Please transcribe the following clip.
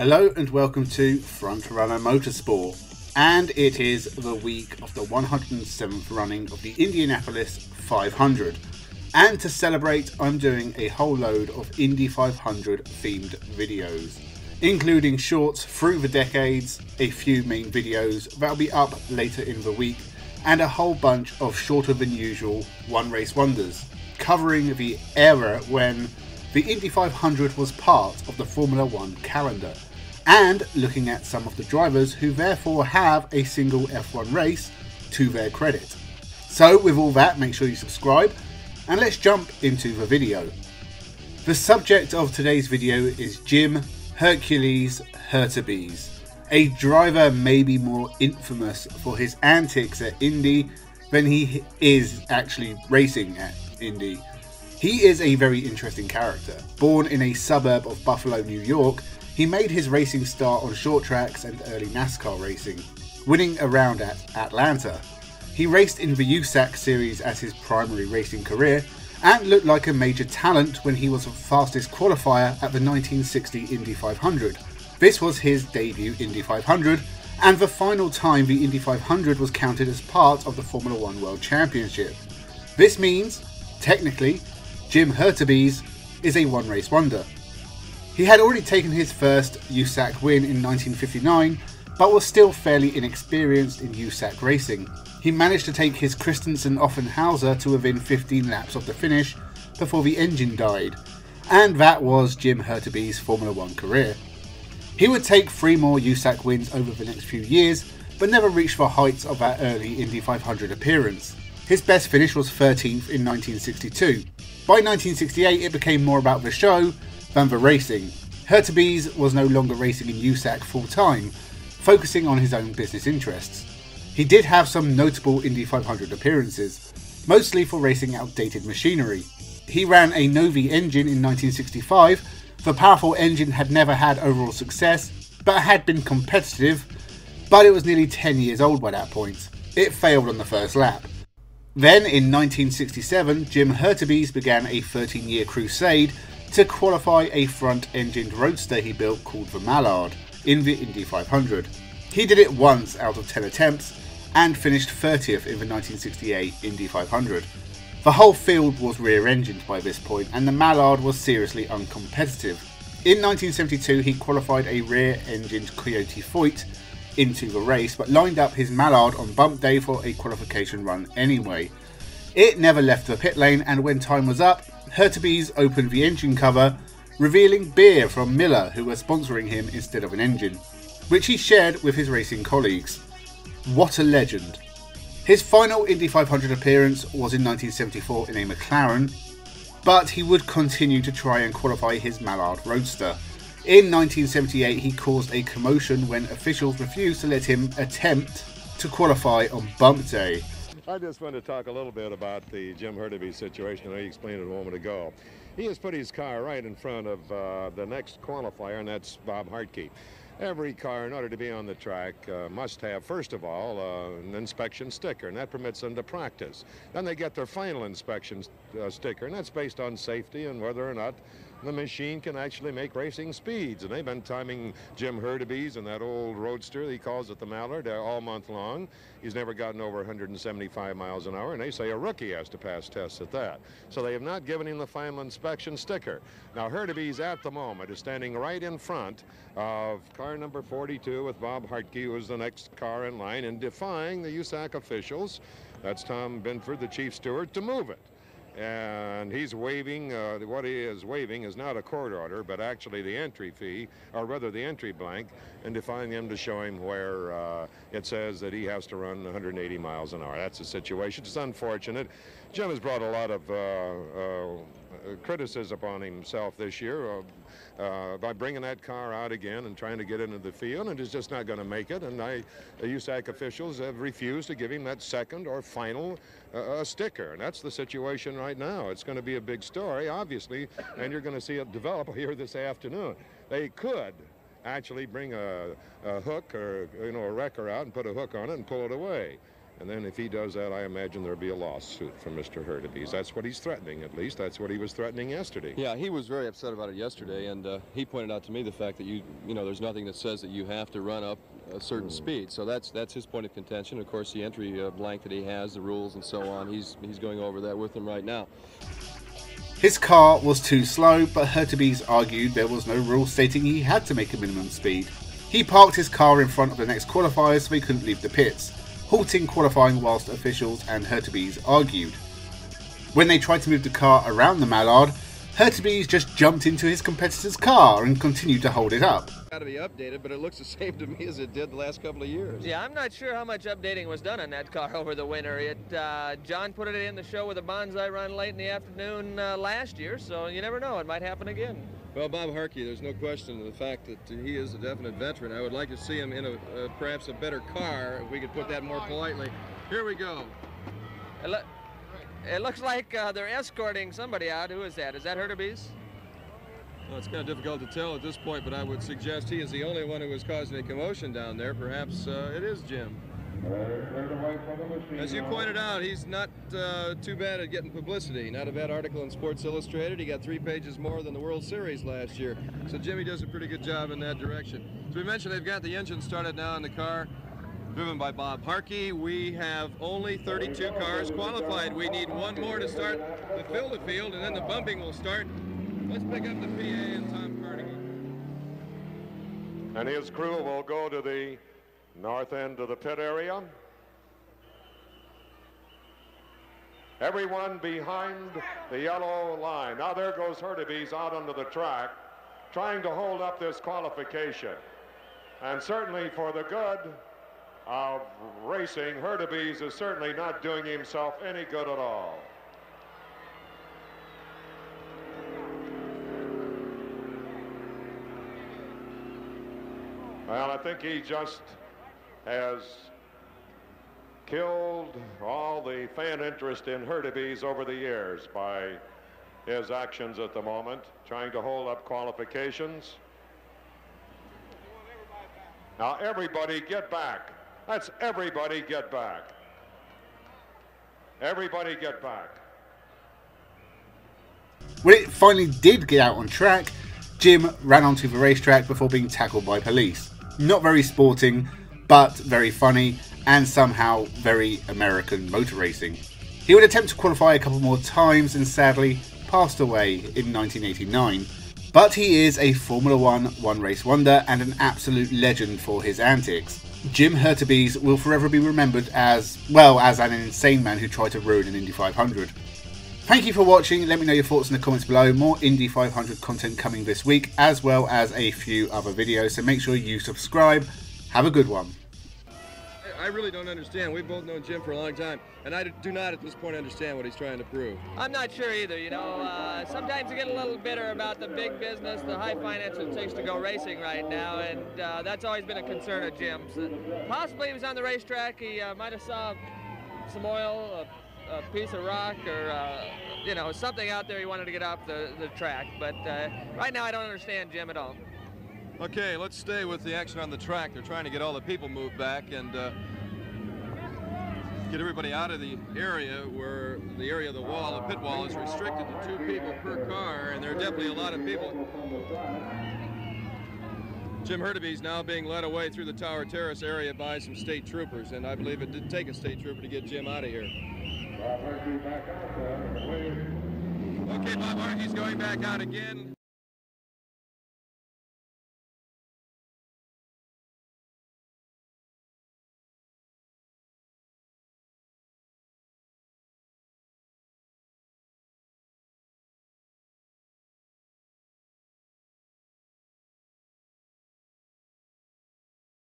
Hello and welcome to Frontrunner Motorsport, and it is the week of the 107th running of the Indianapolis 500, and to celebrate I'm doing a whole load of Indy 500 themed videos, including shorts through the decades, a few main videos that'll be up later in the week, and a whole bunch of shorter than usual one race wonders, covering the era when the Indy 500 was part of the Formula 1 calendar, and looking at some of the drivers who therefore have a single F1 race to their credit. So with all that, make sure you subscribe and let's jump into the video. The subject of today's video is Jim Hercules Hurtubise, a driver maybe more infamous for his antics at Indy than he is actually racing at Indy. He is a very interesting character. Born in a suburb of Buffalo, New York, he made his racing start on short tracks and early NASCAR racing, winning a round at Atlanta. He raced in the USAC series as his primary racing career and looked like a major talent when he was the fastest qualifier at the 1960 Indy 500. This was his debut Indy 500 and the final time the Indy 500 was counted as part of the Formula 1 World Championship. This means, technically, Jim Hurtubise is a one-race wonder. He had already taken his first USAC win in 1959, but was still fairly inexperienced in USAC racing. He managed to take his Christensen-Offenhauser to within 15 laps of the finish before the engine died, and that was Jim Hurtubise's Formula 1 career. He would take 3 more USAC wins over the next few years, but never reached the heights of that early Indy 500 appearance. His best finish was 13th in 1962. By 1968, it became more about the show than the racing. Hurtubise was no longer racing in USAC full-time, focusing on his own business interests. He did have some notable Indy 500 appearances, mostly for racing outdated machinery. He ran a Novi engine in 1965. The powerful engine had never had overall success, but had been competitive, but it was nearly 10 years old by that point. It failed on the first lap. Then in 1967, Jim Hurtubise began a 13-year crusade to qualify a front-engined roadster he built called the Mallard in the Indy 500. He did it once out of 10 attempts and finished 30th in the 1968 Indy 500. The whole field was rear-engined by this point and the Mallard was seriously uncompetitive. In 1972 he qualified a rear-engined Coyote Foyt into the race, but lined up his Mallard on bump day for a qualification run anyway. It never left the pit lane, and when time was up, Hurtubise opened the engine cover, revealing beer from Miller, who were sponsoring him instead of an engine, which he shared with his racing colleagues. What a legend. His final Indy 500 appearance was in 1974 in a McLaren, but he would continue to try and qualify his Mallard Roadster. In 1978 he caused a commotion when officials refused to let him attempt to qualify on bump day. I just want to talk a little bit about the Jim Hurtubise situation. I explained it a moment ago. He has put his car right in front of the next qualifier, and that's Bob Hartke. Every car, in order to be on the track, must have, first of all, an inspection sticker, and that permits them to practice. Then they get their final inspection sticker, and that's based on safety and whether or not the machine can actually make racing speeds. And they've been timing Jim Hurtubise and that old roadster, he calls it the Mallard, all month long. He's never gotten over 175 miles an hour, and they say a rookie has to pass tests at that. So they have not given him the final inspection sticker. Now Hurtubise at the moment is standing right in front of car number 42 with Bob Hartke, who is the next car in line, and defying the USAC officials. That's Tom Binford, the chief steward, to move it. And he's waiving, what he is waiving is not a court order, but actually the entry fee, or rather the entry blank, and defying them to show him where it says that he has to run 180 miles an hour. That's the situation. It's unfortunate. Jim has brought a lot of criticism upon himself this year by bringing that car out again and trying to get into the field, and is just not going to make it. And the USAC officials have refused to give him that second or final sticker, and that's the situation right now. It's going to be a big story, obviously, and you're going to see it develop here this afternoon. They could actually bring a hook, or, you know, a wrecker out and put a hook on it and pull it away. And then if he does that, I imagine there'll be a lawsuit from Mr. Hurtubise. That's what he's threatening, at least. That's what he was threatening yesterday. Yeah, he was very upset about it yesterday, and he pointed out to me the fact that you know, there's nothing that says that you have to run up a certain speed. So that's his point of contention. Of course, the entry blank that he has, the rules and so on, he's going over that with him right now. His car was too slow, but Hurtubise argued there was no rule stating he had to make a minimum speed. He parked his car in front of the next qualifier so he couldn't leave the pits, halting qualifying whilst officials and Hurtubise argued. When they tried to move the car around the Mallard, Hurtubise just jumped into his competitor's car and continued to hold it up. Got to be updated, but it looks the same to me as it did the last couple of years. Yeah, I'm not sure how much updating was done on that car over the winter. John put it in the show with a bonsai run late in the afternoon last year, so you never know, it might happen again. Well, Bob Hartke, there's no question of the fact that he is a definite veteran. I would like to see him in a perhaps a better car, if we could put that more politely. Here we go. It looks like they're escorting somebody out. Who is that? Is that Hurtubise? Well, it's kind of difficult to tell at this point, but I would suggest he is the only one who was causing a commotion down there. Perhaps it is Jim. As you pointed out, he's not too bad at getting publicity. Not a bad article in Sports Illustrated. He got 3 pages more than the World Series last year. So Jimmy does a pretty good job in that direction. As we mentioned, they've got the engine started now in the car, driven by Bob Hartke. We have only 32 cars qualified. We need one more to start to fill the field, and then the bumping will start. Let's pick up the PA and Tom Carnegie. And his crew will go to the north end of the pit area. Everyone behind the yellow line. Now there goes Hurtubise out onto the track, trying to hold up this qualification. And certainly for the good of racing, Hurtubise is certainly not doing himself any good at all. Well, I think he just has killed all the fan interest in Hurtubise over the years by his actions at the moment, trying to hold up qualifications. Now everybody get back. That's everybody get back. Everybody get back. When it finally did get out on track, Jim ran onto the racetrack before being tackled by police. Not very sporting, but very funny, and somehow very American motor racing. He would attempt to qualify a couple more times and sadly passed away in 1989. But he is a Formula 1 one-race wonder and an absolute legend for his antics. Jim Hurtubise will forever be remembered as, well, as an insane man who tried to ruin an Indy 500. Thank you for watching. Let me know your thoughts in the comments below. More Indy 500 content coming this week, as well as a few other videos, so make sure you subscribe. Have a good one. I really don't understand. We've both known Jim for a long time, and I do not at this point understand what he's trying to prove. I'm not sure either, you know. Sometimes you get a little bitter about the big business, the high finance it takes to go racing right now, and that's always been a concern of Jim's. Possibly he was on the racetrack. He might have saw some oil, a piece of rock, or you know, something out there he wanted to get off the track, but right now I don't understand Jim at all. Okay, let's stay with the action on the track. They're trying to get all the people moved back and get everybody out of the area where the area of the wall, the pit wall, is restricted to 2 people per car, and there are definitely a lot of people. Jim Hurtubise now being led away through the Tower Terrace area by some state troopers, and I believe it did take a state trooper to get Jim out of here. Okay, Bob Hartke's going back out again.